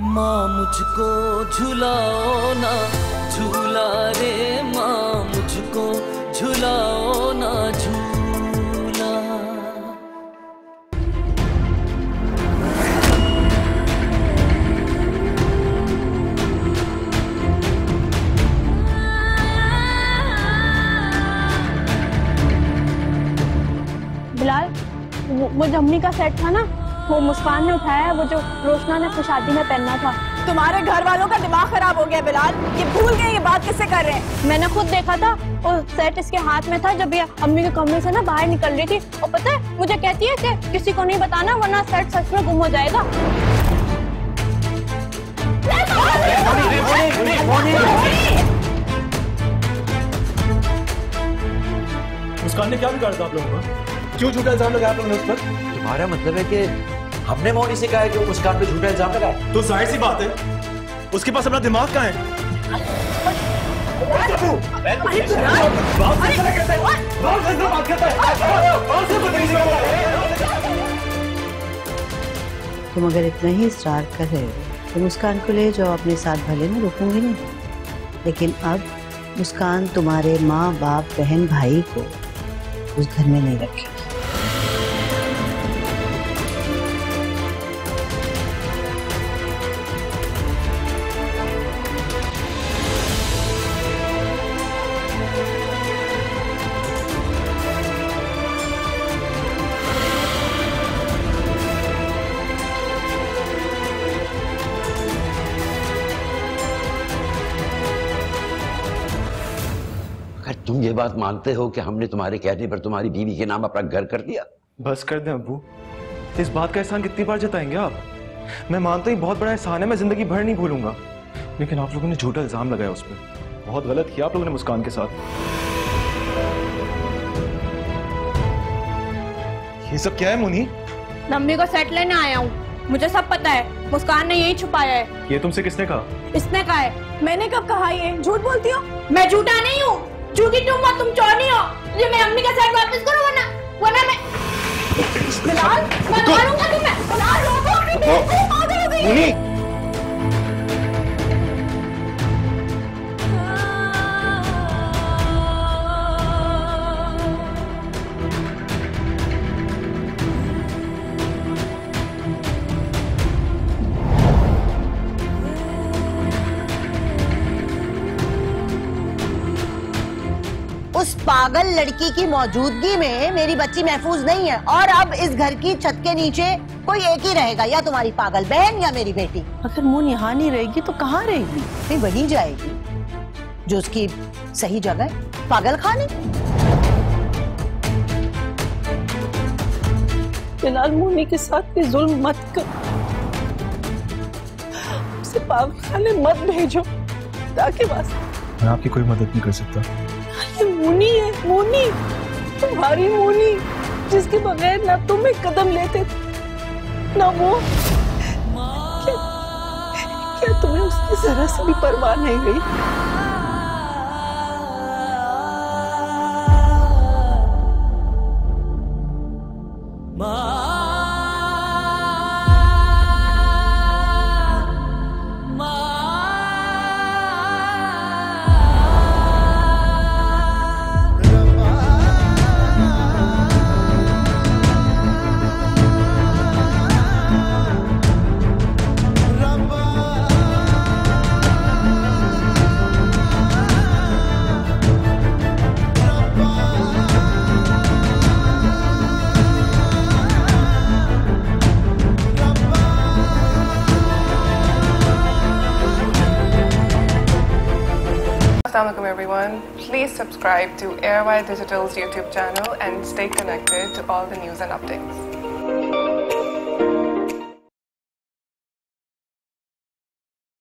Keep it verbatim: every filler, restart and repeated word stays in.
माँ मुझको झुलाओ ना झूला रे माँ मुझको झुलाओ ना झूला। बिलाल, वो जम्मी का सेट था ना, वो मुस्कान ने उठाया, वो जो रोशना ने अपनी शादी में पहनना था। तुम्हारे घर वालों का दिमाग खराब हो गया बिलाल, ये भूल गए ये बात किससे कर रहे हैं। मैंने खुद देखा था, और सेट इसके हाथ में था जब ये अम्मी के कमरे से ना बाहर निकल रही थी। और पता है मुझे कहती है कि किसी को नहीं बताना वरना सेट सच में गुम हो जाएगा। मुस्कान ने क्या बिगाड़ा था आप लोगों का, क्यों झूठा इल्जाम लगाया आप लोगों ने उस पर? तुम्हारा मतलब है कि हमने मौनी से कहा है कि मुस्कान पे झूठा इल्जाम लगाया? तो जाहिर सी बात है उसके पास अपना दिमाग कहाँ है। तुम अगर इतना ही इसरार कर रहे हो तो मुस्कान को ले जाओ अपने साथ, भले मैं रुकूंगी नहीं, लेकिन अब मुस्कान तुम्हारे माँ बाप बहन भाई को उस घर में नहीं रखेगी। तुम ये बात मानते हो कि हमने तुम्हारे कहने पर तुम्हारी बीवी के नाम अपना घर कर दिया? बस कर दें अब्बू, इस बात का एहसान कितनी बार जताएंगे आप? मैं मानता हूँ बहुत बड़ा एहसान है, मैं जिंदगी भर नहीं भूलूंगा, लेकिन आप लोगों ने झूठा इल्जाम लगाया उस पर, बहुत गलत किया आप लोगों ने मुस्कान के साथ। ये सब क्या है मोनी? मम्मी को सेट लेने आया हूँ, मुझे सब पता है, मुस्कान ने यही छुपाया है। ये तुमसे किसने कहा? इसने कहा है। मैंने कब कहा? ये झूठ बोलती हो, मैं झूठा नहीं हूँ। चूंकि तुम हो, तुम चोर नहीं हो। ये मैं अम्मी का सेट वापस करो वरना वरना मैं बिलाल मैं मारूंगा तुम्हें। बिलाल रोको अपनी बीवी को, पागल हो गई है। उस पागल लड़की की मौजूदगी में मेरी बच्ची महफूज नहीं है, और अब इस घर की छत के नीचे कोई एक ही रहेगा, या तुम्हारी पागल बहन या मेरी बेटी। अगर मोन यहाँ नहीं रहेगी तो कहाँ रहेगी? नहीं, वहीं जाएगी जो उसकी सही जगह है, पागल खाने। फिलहाल मोनी के साथ ये जुल्म मत कर, उसे पागल खाने मत भेजो, ताकि बस। मैं आपकी कोई मदद नहीं कर सकता। मोनी है, मोनी, तुम्हारी मोनी, जिसके बगैर ना तुम एक कदम लेते ना वो। क्या, क्या तुम्हें उसकी जरा सी भी परवाह नहीं गई? Assalamualaikum everyone. Please subscribe to A R Y Digital's YouTube channel and stay connected to all the news and updates.